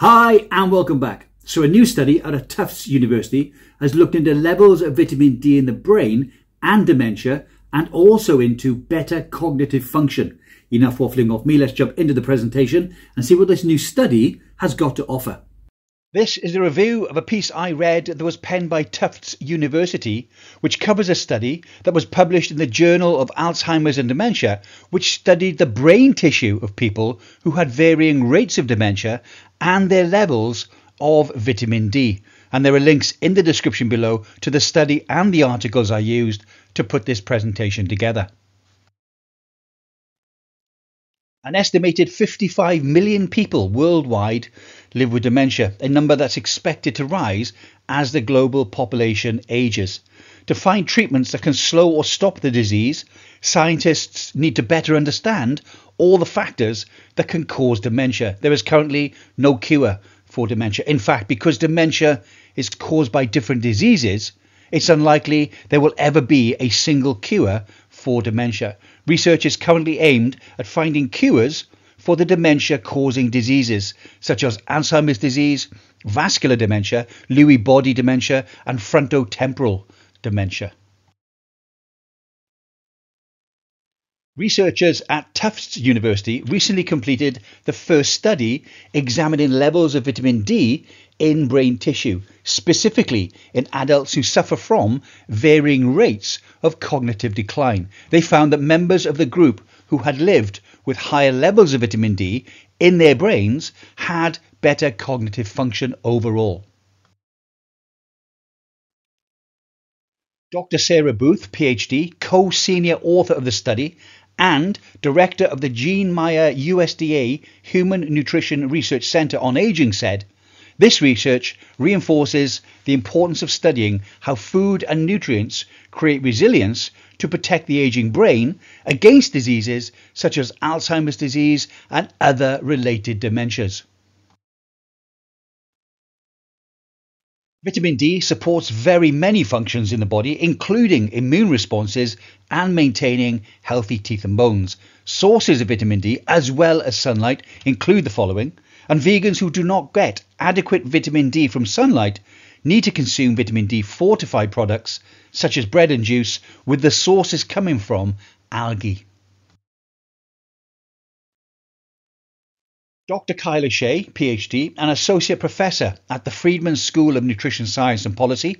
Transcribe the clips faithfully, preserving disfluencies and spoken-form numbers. Hi and welcome back. So a new study out of Tufts University has looked into levels of vitamin D in the brain and dementia, and also into better cognitive function. Enough waffling off me, let's jump into the presentation and see what this new study has got to offer. This is a review of a piece I read that was penned by Tufts University, which covers a study that was published in the Journal of Alzheimer's and Dementia, which studied the brain tissue of people who had varying rates of dementia and their levels of vitamin D. And there are links in the description below to the study and the articles I used to put this presentation together. An estimated fifty-five million people worldwide live with dementia, a number that's expected to rise as the global population ages. To find treatments that can slow or stop the disease, scientists need to better understand all the factors that can cause dementia. There is currently no cure for dementia. In fact, because dementia is caused by different diseases, it's unlikely there will ever be a single cure for dementia. Research is currently aimed at finding cures for the dementia-causing diseases such as Alzheimer's disease, vascular dementia, Lewy body dementia, and frontotemporal dementia. Researchers at Tufts University recently completed the first study examining levels of vitamin D in brain tissue, specifically in adults who suffer from varying rates of cognitive decline. They found that members of the group who had lived with higher levels of vitamin D in their brains had better cognitive function overall. Doctor Sarah Booth, PhD, co-senior author of the study and director of the Gene Meyer U S D A Human Nutrition Research Center on Aging, said, "This research reinforces the importance of studying how food and nutrients create resilience to protect the aging brain against diseases such as Alzheimer's disease and other related dementias." Vitamin D supports very many functions in the body, including immune responses and maintaining healthy teeth and bones. Sources of vitamin D, as well as sunlight, include the following, and vegans who do not get adequate vitamin D from sunlight need to consume vitamin D fortified products such as bread and juice, with the sources coming from algae. Doctor Kyla Shea, PhD, an associate professor at the Friedman School of Nutrition Science and Policy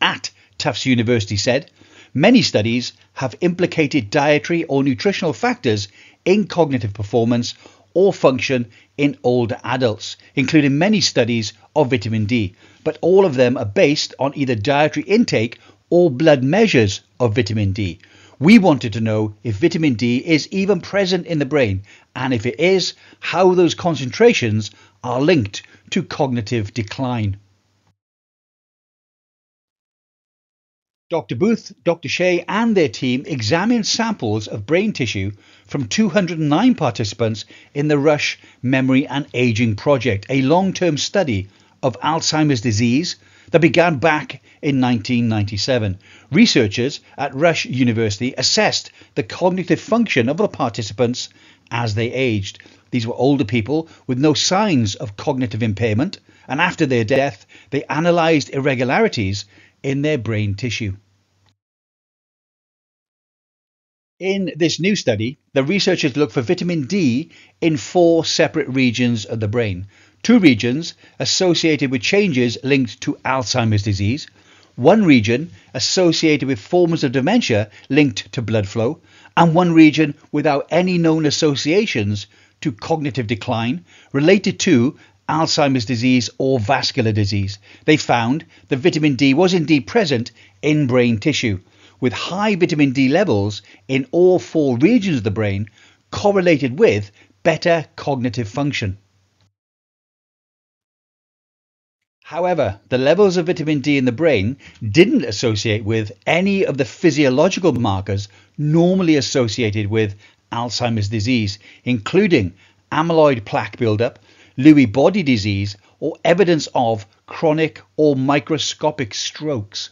at Tufts University, said, "Many studies have implicated dietary or nutritional factors in cognitive performance or function in older adults, including many studies of vitamin D, but all of them are based on either dietary intake or blood measures of vitamin D. We wanted to know if vitamin D is even present in the brain, and if it is, how those concentrations are linked to cognitive decline." Doctor Booth, Doctor Shea and their team examined samples of brain tissue from two hundred nine participants in the Rush Memory and Aging Project, a long-term study of Alzheimer's disease that began back in nineteen ninety-seven. Researchers at Rush University assessed the cognitive function of the participants as they aged. These were older people with no signs of cognitive impairment, and after their death, they analysed irregularities in their brain tissue. In this new study, the researchers looked for vitamin D in four separate regions of the brain. Two regions associated with changes linked to Alzheimer's disease, one region associated with forms of dementia linked to blood flow, and one region without any known associations to cognitive decline related to Alzheimer's disease or vascular disease. They found that vitamin D was indeed present in brain tissue, with high vitamin D levels in all four regions of the brain correlated with better cognitive function. However, the levels of vitamin D in the brain didn't associate with any of the physiological markers normally associated with Alzheimer's disease, including amyloid plaque buildup, Lewy body disease, or evidence of chronic or microscopic strokes.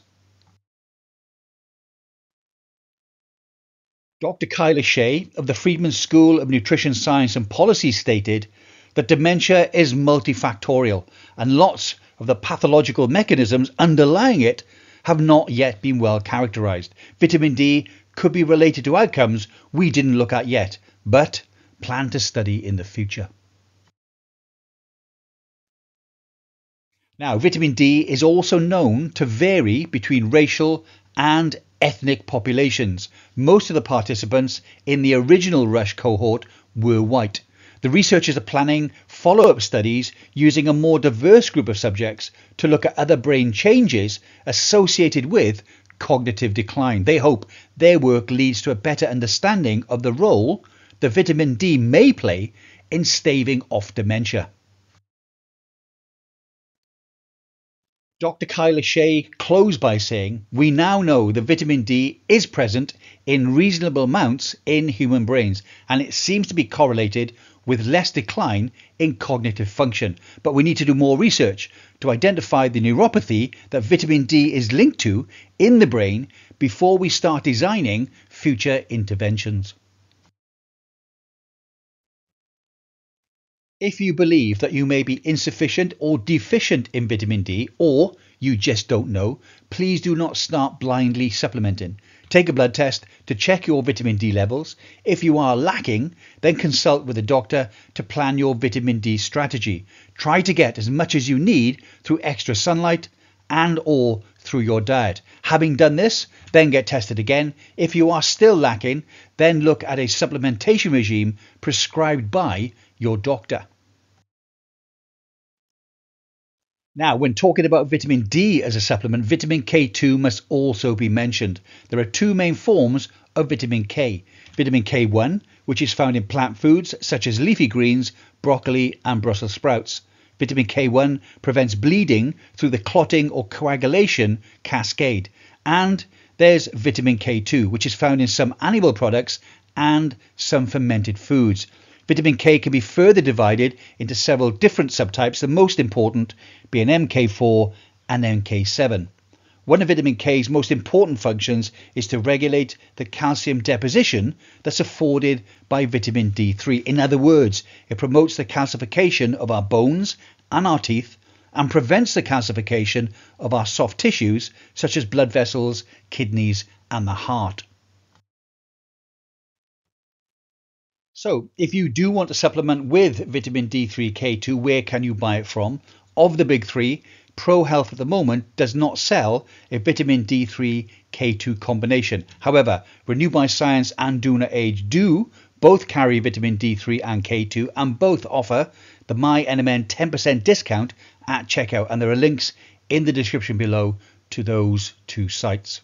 Doctor Kyla Shea of the Friedman School of Nutrition Science and Policy stated that dementia is multifactorial and lots of the pathological mechanisms underlying it have not yet been well characterized. Vitamin D could be related to outcomes we didn't look at yet, but plan to study in the future. Now, vitamin D is also known to vary between racial and ethnic populations. Most of the participants in the original Rush cohort were white. The researchers are planning follow-up studies using a more diverse group of subjects to look at other brain changes associated with cognitive decline. They hope their work leads to a better understanding of the role that vitamin D may play in staving off dementia. Doctor Kyla Shea closed by saying, "We now know that vitamin D is present in reasonable amounts in human brains, and it seems to be correlated with less decline in cognitive function. But we need to do more research to identify the neuropathy that vitamin D is linked to in the brain before we start designing future interventions." If you believe that you may be insufficient or deficient in vitamin D, or you just don't know, please do not start blindly supplementing. Take a blood test to check your vitamin D levels. If you are lacking, then consult with a doctor to plan your vitamin D strategy. Try to get as much as you need through extra sunlight and or through your diet. Having done this, then get tested again. If you are still lacking, then look at a supplementation regime prescribed by your doctor. Now, when talking about vitamin D as a supplement, vitamin K two must also be mentioned. There are two main forms of vitamin K. Vitamin K one, which is found in plant foods such as leafy greens, broccoli and Brussels sprouts. Vitamin K one prevents bleeding through the clotting or coagulation cascade. And there's vitamin K two, which is found in some animal products and some fermented foods. Vitamin K can be further divided into several different subtypes, the most important being M K four and M K seven. One of vitamin K's most important functions is to regulate the calcium deposition that's afforded by vitamin D three. In other words, it promotes the calcification of our bones and our teeth and prevents the calcification of our soft tissues such as blood vessels, kidneys and the heart. So if you do want to supplement with vitamin D three K two, where can you buy it from? Of the big three, ProHealth at the moment does not sell a vitamin D three K two combination. However, Renew by Science and DoNotAge do both carry vitamin D three and K two, and both offer the MyNMN ten percent discount at checkout. And there are links in the description below to those two sites.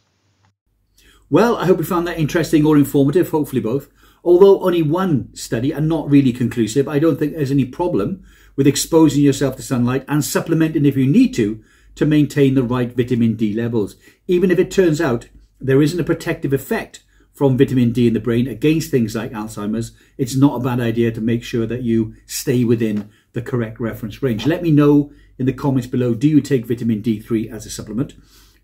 Well, I hope you found that interesting or informative, hopefully both. Although only one study and not really conclusive, I don't think there's any problem with exposing yourself to sunlight and supplementing if you need to, to maintain the right vitamin D levels, even if it turns out there isn't a protective effect from vitamin D in the brain against things like Alzheimer's. It's not a bad idea to make sure that you stay within the correct reference range. Let me know in the comments below, do you take vitamin D three as a supplement?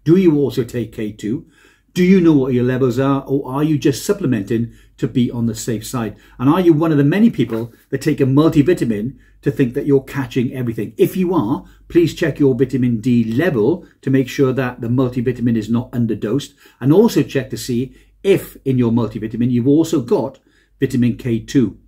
Do you also take K two? Do you know what your levels are, or are you just supplementing to be on the safe side? And are you one of the many people that take a multivitamin to think that you're catching everything? If you are, please check your vitamin D level to make sure that the multivitamin is not underdosed, and also check to see if in your multivitamin you've also got vitamin K two.